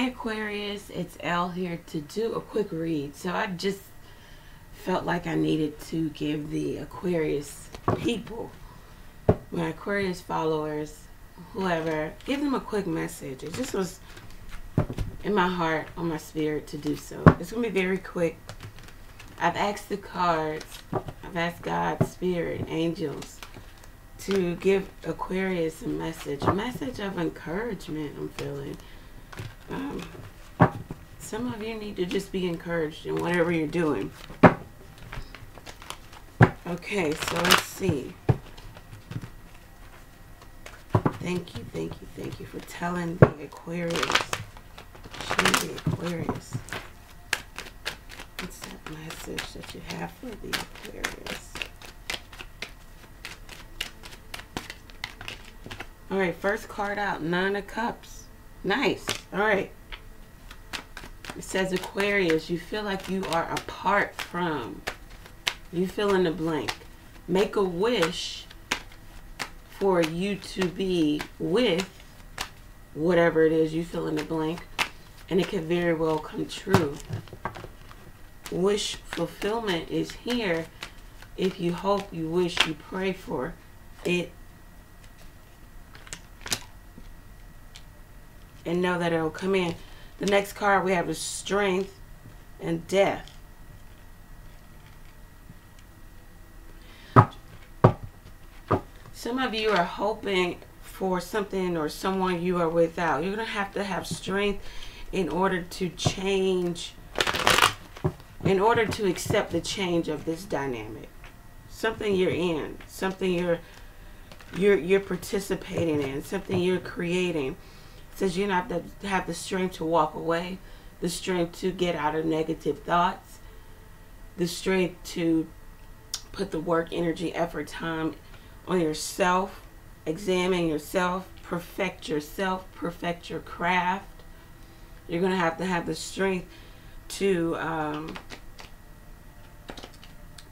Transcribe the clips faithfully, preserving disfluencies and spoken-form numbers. Hi Aquarius, it's Elle here to do a quick read. So I just felt like I needed to give the Aquarius people, my Aquarius followers, whoever, give them a quick message. It just was in my heart, on my spirit to do so. It's going to be very quick. I've asked the cards, I've asked God, Spirit, angels to give Aquarius a message, a message of encouragement I'm feeling. Um, some of you need to just be encouraged in whatever you're doing. Okay, so let's see. Thank you, thank you, thank you for telling the Aquarius. Showing the Aquarius. What's that message that you have for the Aquarius? All right, first card out, Nine of Cups. Nice. All right. It says Aquarius, you feel like you are apart from. You fill in the blank. Make a wish for you to be with whatever it is you fill in the blank, and it can very well come true. Wish fulfillment is here if you hope, you wish, you pray for it. And know that it'll come in. The next card we have is Strength and Death. Some of you are hoping for something or someone you are without. You're going to have to have strength in order to change, in order to accept the change of this dynamic. Something you're in, something you're you're you're participating in, something you're creating. Says you have to have the strength to walk away, the strength to get out of negative thoughts, the strength to put the work, energy, effort, time on yourself, examine yourself, perfect yourself, perfect your craft. You're going to have to have the strength to um,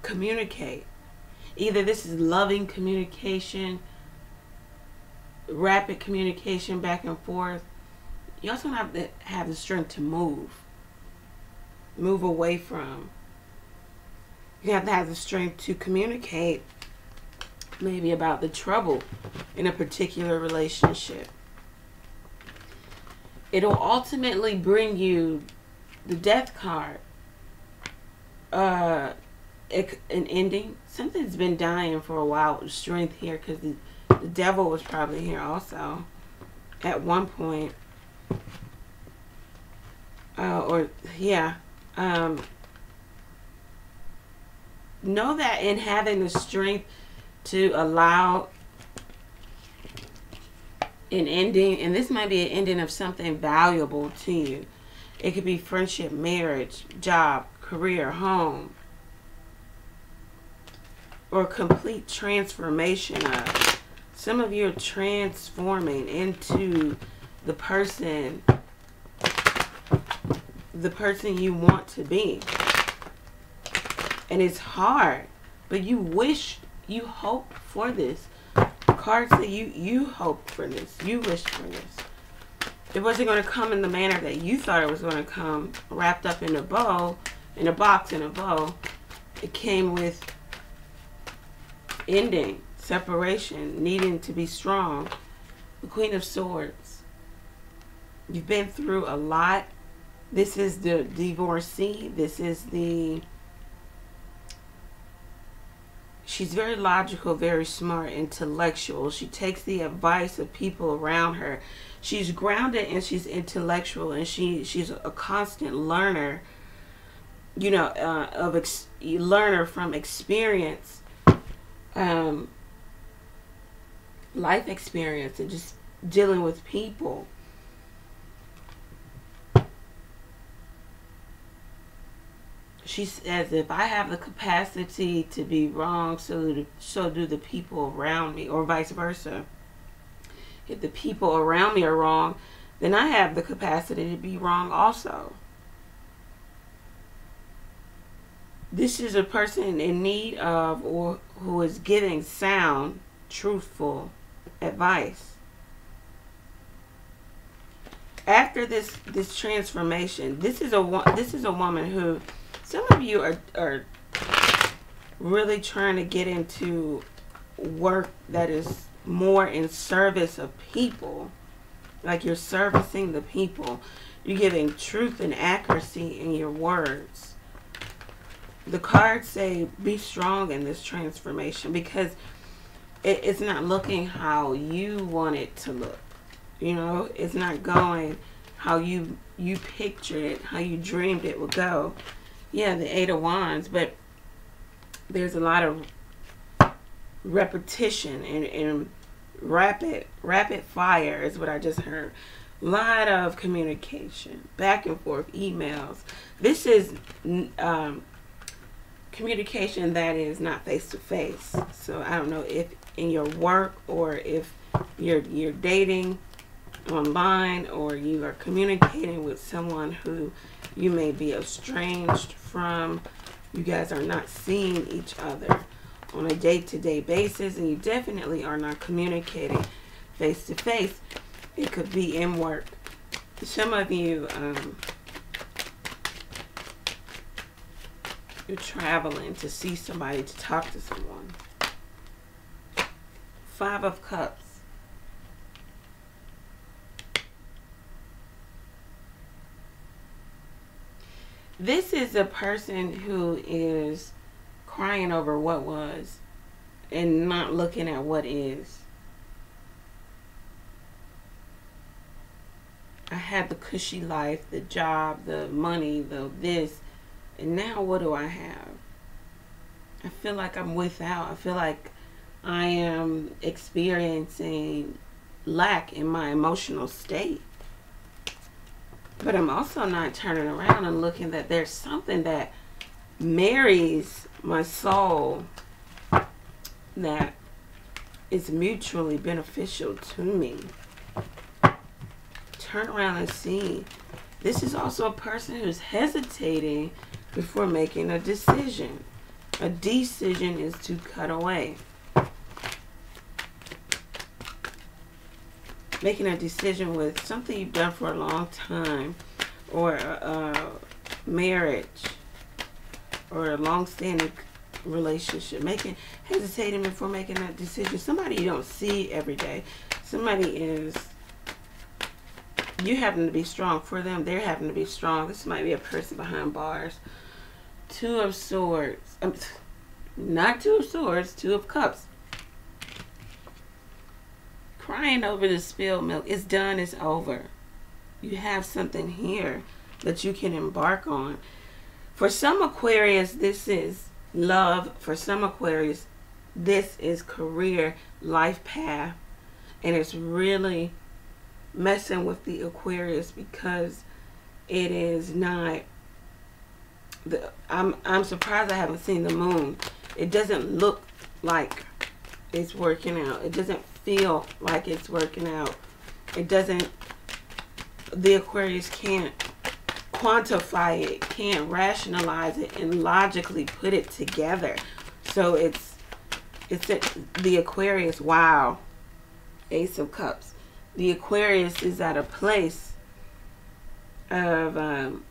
communicate. Either this is loving communication, rapid communication back and forth. You also have to have the strength to move move away from. You have to have the strength to communicate maybe about the trouble in a particular relationship. It'll ultimately bring you the Death card, uh an ending. Something's been dying for a while with strength here, because the The devil was probably here also at one point. Uh, or, yeah. Um, know that in having the strength to allow an ending, and this might be an ending of something valuable to you. It could be friendship, marriage, job, career, home, or complete transformation of. Some of you are transforming into the person, the person you want to be. And it's hard, but you wish, you hope for this. Cards that you, you hoped for this, you wished for this. It wasn't going to come in the manner that you thought it was going to come, wrapped up in a bow, in a box, in a bow. It came with ending. Separation, needing to be strong. The Queen of Swords. You've been through a lot. This is the divorcee. This is the... She's very logical, very smart, intellectual. She takes the advice of people around her. She's grounded and she's intellectual, and she, she's a constant learner, you know, uh, of ex learner from experience. Um... life experience and just dealing with people. She says, if I have the capacity to be wrong, so do, so do the people around me, or vice versa. If the people around me are wrong, then I have the capacity to be wrong also. This is a person in need of, or who is giving sound, truthful advice. after this this transformation, this is a this is a woman who some of you are are really trying to get into work that is more in service of people. Like you're servicing the people. You're giving truth and accuracy in your words. The cards say be strong in this transformation because it, it's not looking how you want it to look. You know, it's not going how you you pictured it, how you dreamed it would go. Yeah, the Eight of Wands, but there's a lot of repetition and, and rapid rapid fire is what I just heard. A lot of communication, back and forth, emails. This is um, communication that is not face to face. So I don't know if in your work or if you're you're dating online or you are communicating with someone who you may be estranged from. You guys are not seeing each other on a day-to-day basis, and you definitely are not communicating face-to-face. It could be in work. Some of you, um, you're traveling to see somebody, to talk to someone. Five of Cups. This is a person who is crying over what was and not looking at what is. I had the cushy life, the job, the money, the this, and now what do I have? I feel like I'm without. I feel like I am experiencing lack in my emotional state. But I'm also not turning around and looking that there's something that marries my soul that is mutually beneficial to me. Turn around and see. This is also a person who's hesitating before making a decision. A decision is to cut away. Making a decision with something you've done for a long time, or a, a marriage, or a long-standing relationship. Making hesitating before making that decision. Somebody you don't see every day. Somebody is, you happen to be strong for them. They're having to be strong. This might be a person behind bars. Two of Swords. Um, not Two of Swords. Two of Cups. Crying over the spilled milk. It's done. It's over. You have something here that you can embark on. For some Aquarius, this is love. For some Aquarius, this is career, life path. And it's really messing with the Aquarius because it is not... The, I'm, I'm surprised I haven't seen the moon. It doesn't look like it's working out. It doesn't feel like it's working out. It doesn't, the Aquarius can't quantify it, can't rationalize it and logically put it together. So it's, it's a, the Aquarius, wow, Ace of Cups. The Aquarius is at a place of um,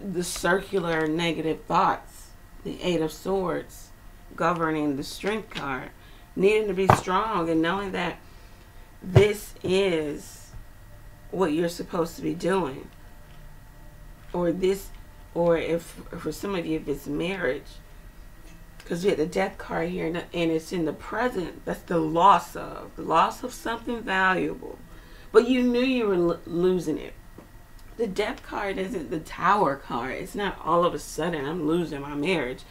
the circular negative thoughts, the Eight of Swords, governing the Strength card. Needing to be strong and knowing that this is what you're supposed to be doing, or this, or if for some of you if it's marriage, because we had the Death card here and it's in the present. That's the loss of the loss of something valuable, but you knew you were losing it. The Death card isn't the Tower card. It's not all of a sudden I'm losing my marriage.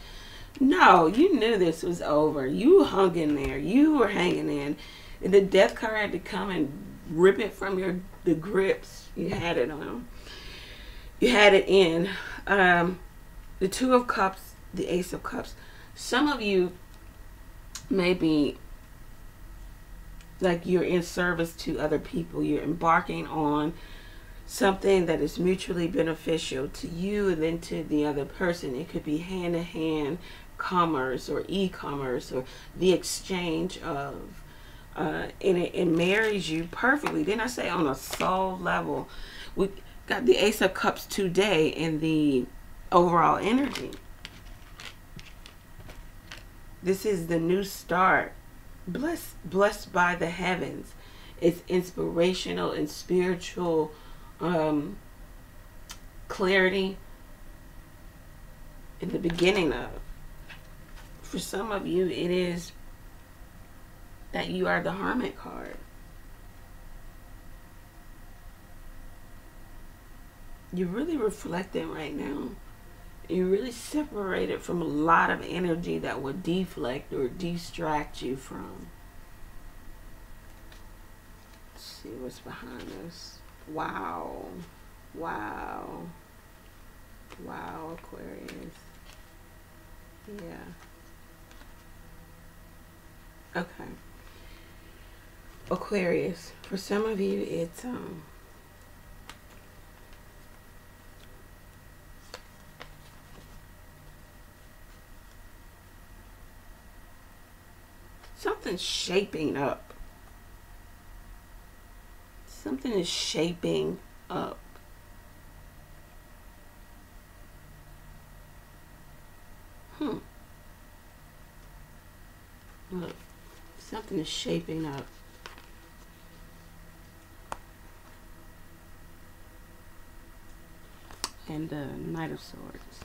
No, you knew this was over. You hung in there. You were hanging in. The Death card had to come and rip it from your the grips. You had it on. You had it in. Um, the Two of Cups, the Ace of Cups. Some of you may be like you're in service to other people. You're embarking on something that is mutually beneficial to you and then to the other person. It could be hand-to-hand commerce or e-commerce or the exchange of uh, and it, it marries you perfectly. Didn't I say on a soul level? We got the Ace of Cups today in the overall energy. This is the new start. Blessed, blessed by the heavens. It's inspirational and spiritual um, clarity in the beginning of. For some of you, it is that you are the Hermit card. You're really reflecting right now. You're really separated from a lot of energy that would deflect or distract you from. Let's see what's behind us. Wow. Wow. Wow, Aquarius. Yeah. Okay. Aquarius, for some of you, it's... um. something's shaping up. Something is shaping up. Hmm. Look, something is shaping up. And the Knight of Swords.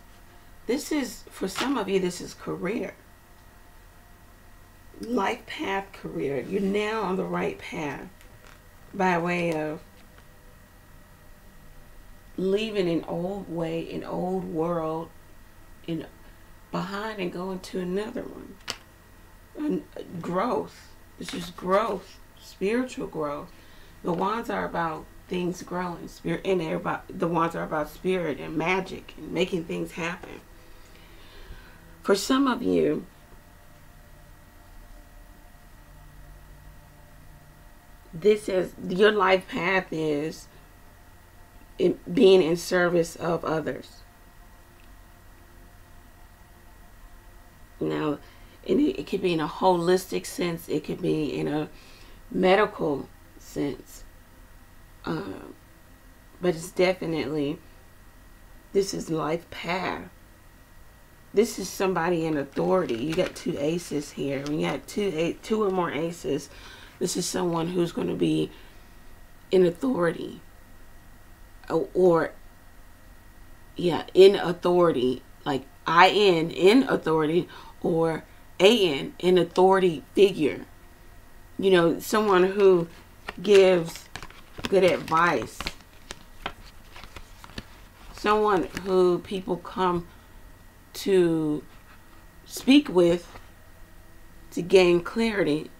This is, for some of you, this is career. Life path, career. You're now on the right path by way of leaving an old way, an old world in behind and going to another one. And growth. This is growth, spiritual growth. The wands are about things growing, spirit, and everybody, the wands are about spirit and magic and making things happen. For some of you, this is your life path, is in being in service of others. Now, and it, it could be in a holistic sense. It could be in a medical sense. Um, but it's definitely, this is life path. This is somebody in authority. You got two aces here. When you got two, eight, two or more aces, this is someone who's going to be in authority, or, or yeah, in authority, like I N, in authority, or A N, in authority figure. You know, someone who gives good advice. Someone who people come to speak with to gain clarity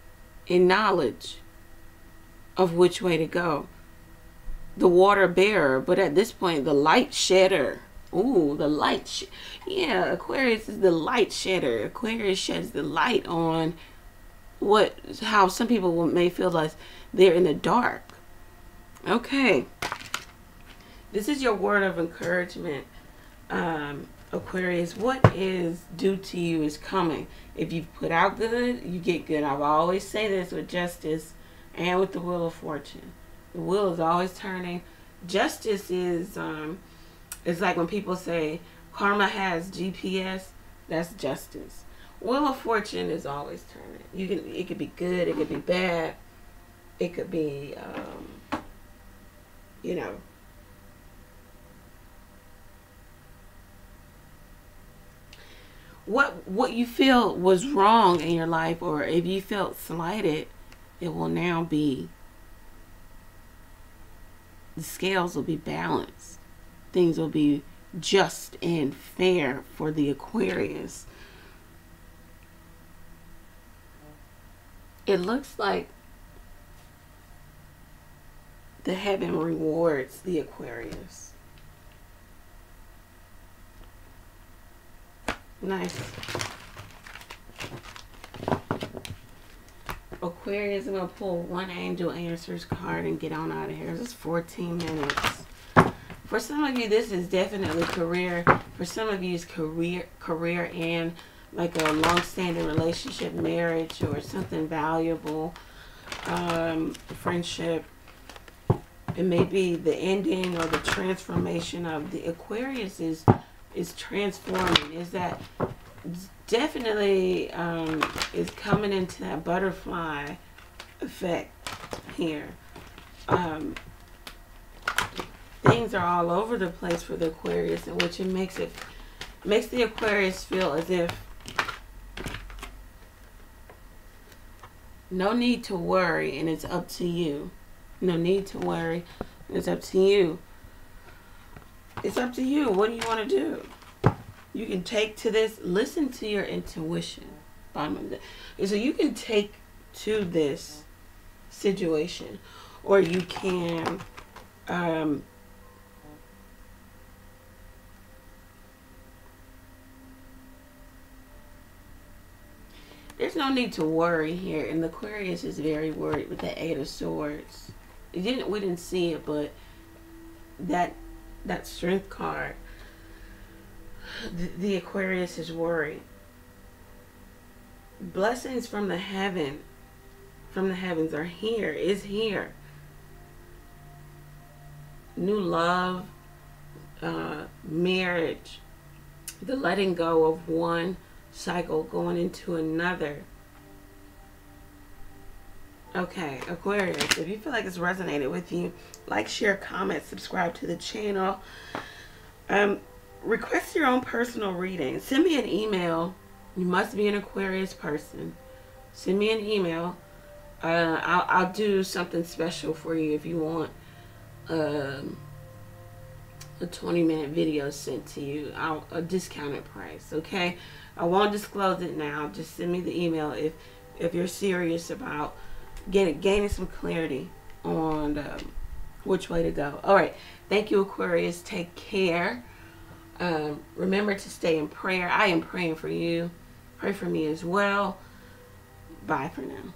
in knowledge of which way to go. The water bearer, but at this point, the light shedder. Ooh, the light. Sh yeah, Aquarius is the light shedder. Aquarius sheds the light on what, how some people will, may feel like they're in the dark. Okay. This is your word of encouragement, um, Aquarius. What is due to you is coming. If you put out good, you get good. I've always say this with justice and with the wheel of fortune. The wheel is always turning. Justice is, um, it's like when people say karma has G P S, that's justice. Wheel of fortune is always turning. You can, it could be good, it could be bad, it could be, um, you know, What what you feel was wrong in your life, or if you felt slighted, it will now be, the scales will be balanced. Things will be just and fair for the Aquarius. It looks like the heaven rewards the Aquarius. Nice. Aquarius, I'm going to pull one angel answers card and get on out of here. This is fourteen minutes. For some of you, this is definitely career. For some of you, it's career, career and like a long-standing relationship, marriage, or something valuable. um, the friendship. It may be the ending or the transformation of the Aquarius is is transforming. Is that definitely um, is coming into that butterfly effect here. Um, things are all over the place for the Aquarius, in which it makes it makes the Aquarius feel as if no need to worry, and it's up to you. No need to worry. It's up to you. It's up to you. What do you want to do? You can take to this. Listen to your intuition. Bottom of the, so you can take to this situation, or you can um, there's no need to worry here, and the Aquarius is very worried with the Eight of Swords. It didn't, we didn't see it, but that that Strength card, the, the Aquarius is worried. Blessings from the heaven, from the heavens are here, is here. New love, uh, marriage, the letting go of one cycle going into another. Okay, Aquarius, if you feel like it's resonated with you, like, share, comment, subscribe to the channel. Um, request your own personal reading. Send me an email. You must be an Aquarius person. Send me an email. Uh, I'll, I'll do something special for you if you want um, a twenty minute video sent to you. I'll, a discounted price, okay? I won't disclose it now. Just send me the email if, if you're serious about Get, gaining some clarity on um, which way to go. All right. Thank you, Aquarius. Take care. Um, remember to stay in prayer. I am praying for you. Pray for me as well. Bye for now.